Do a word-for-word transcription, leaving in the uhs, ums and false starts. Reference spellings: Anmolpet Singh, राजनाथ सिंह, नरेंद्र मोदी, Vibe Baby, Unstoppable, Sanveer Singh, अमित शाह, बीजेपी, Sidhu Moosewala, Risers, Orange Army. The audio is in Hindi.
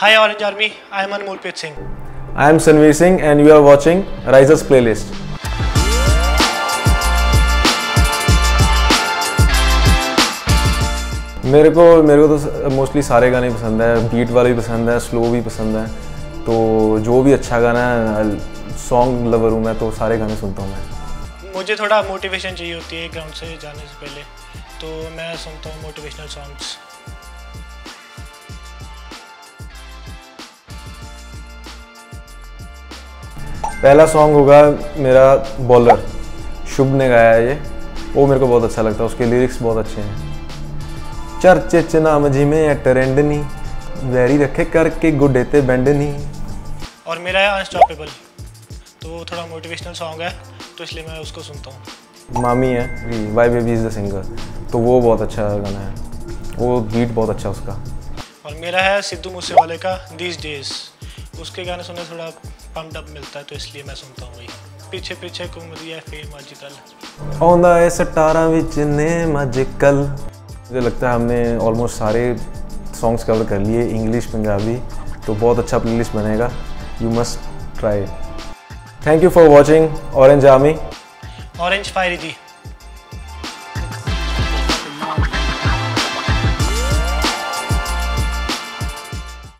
Hi Orange Army, I am Anmolpet Singh. I am Sanveer Singh and you are watching Riser's Playlist. मेरे को मेरे को तो मोस्टली सारे गाने पसंद है, बीट वाले भी पसंद है, स्लो भी पसंद है, तो जो भी अच्छा गाना है, सॉन्ग लवर हूँ मैं तो सारे गाने सुनता हूँ मैं। मुझे थोड़ा मोटिवेशन चाहिए होती है ग्राउंड से जाने से पहले, तो मैं सुनता हूँ मोटिवेशनल सॉन्ग्स। पहला सॉन्ग होगा मेरा बॉलर, शुभ ने गाया है ये, वो मेरे को बहुत अच्छा लगता है, उसके लिरिक्स बहुत अच्छे हैं। चर्चे च नाम जी में ट्रेंड नी वैरी रखे करके गुडे ते बैंड नी। और मेरा है अनस्टॉपेबल, तो थोड़ा मोटिवेशनल सॉन्ग है तो इसलिए मैं उसको सुनता हूँ। मामी है, vibe baby is the singer, तो वो बहुत अच्छा गाना है, वो बीट बहुत अच्छा उसका। और मेरा है सिद्धू मूसेवाले का दीज डेज, उसके गाने सुनने थोड़ा पम्प अप मिलता है तो इसलिए मैं सुनता हूँ। पीछे पीछे घूमदी है फेम आजकल आंदा है सटारा विच नेम आजकल। मुझे लगता है हमने ऑलमोस्ट सारे सॉन्ग्स कवर कर लिए, इंग्लिश पंजाबी, तो बहुत अच्छा प्लेलिस्ट बनेगा, you must try. Thank you for watching orange army, orange fiery ji.